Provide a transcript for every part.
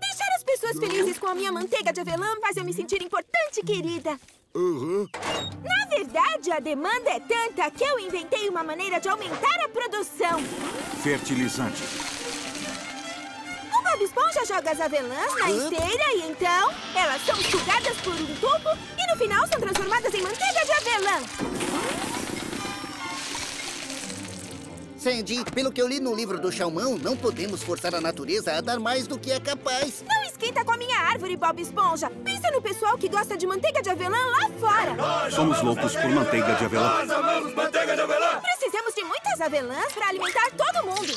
Deixar as pessoas felizes com a minha manteiga de avelã faz eu me sentir importante, querida. Uhum. Na verdade, a demanda é tanta que eu inventei uma maneira de aumentar a produção. Fertilizante. O Bob Esponja joga as avelãs na esteira e então elas são sugadas por um tubo e no final são transformadas em manteiga de avelã. Sandy, pelo que eu li no livro do Shalmão, não podemos forçar a natureza a dar mais do que é capaz. Não esquenta com a minha árvore, Bob Esponja. Pensa no pessoal que gosta de manteiga de avelã lá fora. Somos loucos por manteiga de avelã. Nós amamos manteiga de avelã. Precisamos de muitas avelãs para alimentar todo mundo.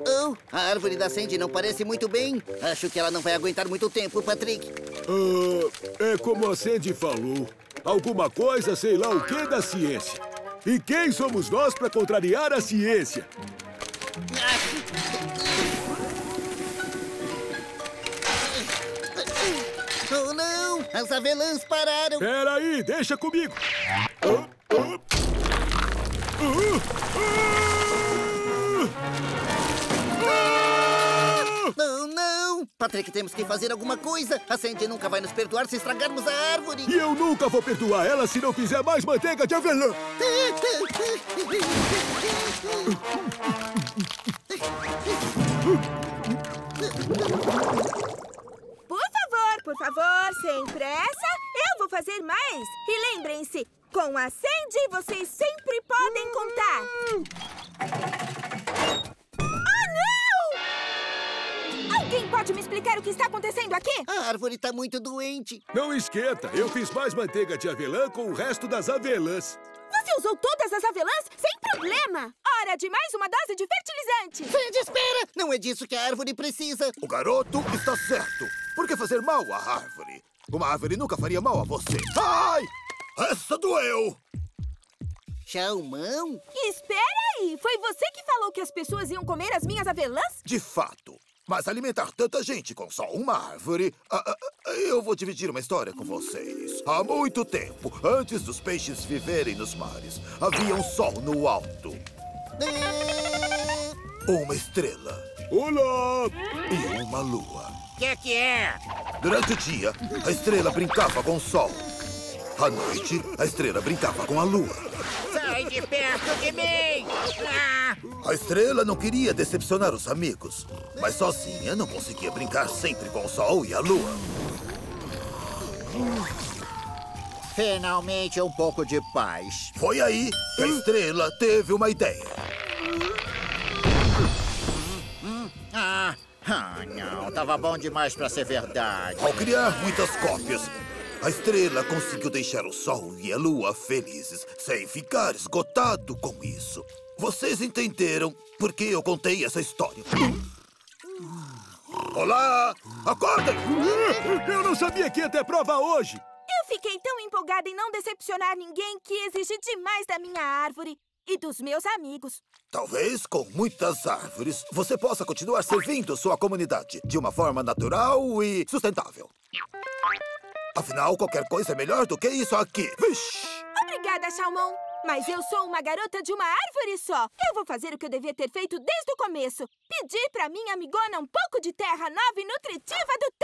Oh, a árvore da Sandy não parece muito bem. Acho que ela não vai aguentar muito tempo, Patrick. É como a Sandy falou. Alguma coisa, sei lá o que, da ciência. E quem somos nós para contrariar a ciência? Oh, não! As avelãs pararam! Peraí, deixa comigo! Patrick, temos que fazer alguma coisa. A Sandy nunca vai nos perdoar se estragarmos a árvore. E eu nunca vou perdoar ela se não fizer mais manteiga de avelã. Por favor, sem pressa, eu vou fazer mais. E lembrem-se, com a Sandy vocês sempre podem contar. Alguém pode me explicar o que está acontecendo aqui? A árvore está muito doente. Não esquenta. Eu fiz mais manteiga de avelã com o resto das avelãs. Você usou todas as avelãs sem problema. Hora de mais uma dose de fertilizante. Sandy, espera! Não é disso que a árvore precisa. O garoto está certo. Por que fazer mal à árvore? Uma árvore nunca faria mal a você. Ai! Essa doeu! Shalmão? Espera aí. Foi você que falou que as pessoas iam comer as minhas avelãs? De fato. Mas alimentar tanta gente com só uma árvore... eu vou dividir uma história com vocês. Há muito tempo, antes dos peixes viverem nos mares, havia um sol no alto. Uma estrela. Olá! E uma lua. Que é? Durante o dia, a estrela brincava com o sol. À noite, a estrela brincava com a lua. Sai de perto de mim! Ah! A estrela não queria decepcionar os amigos, mas sozinha não conseguia brincar sempre com o sol e a lua. Finalmente um pouco de paz. Foi aí que a estrela teve uma ideia. Não, tava bom demais pra ser verdade. Ao criar muitas cópias, a estrela conseguiu deixar o sol e a lua felizes, sem ficar esgotado com isso. Vocês entenderam por que eu contei essa história? Olá! Acordem! Eu não sabia que ia ter prova hoje! Eu fiquei tão empolgada em não decepcionar ninguém que exigi demais da minha árvore e dos meus amigos. Talvez com muitas árvores você possa continuar servindo sua comunidade de uma forma natural e sustentável. Afinal, qualquer coisa é melhor do que isso aqui. Vixe. Obrigada, Shalmón. Mas eu sou uma garota de uma árvore só. Eu vou fazer o que eu devia ter feito desde o começo. Pedir pra minha amigona um pouco de terra nova e nutritiva do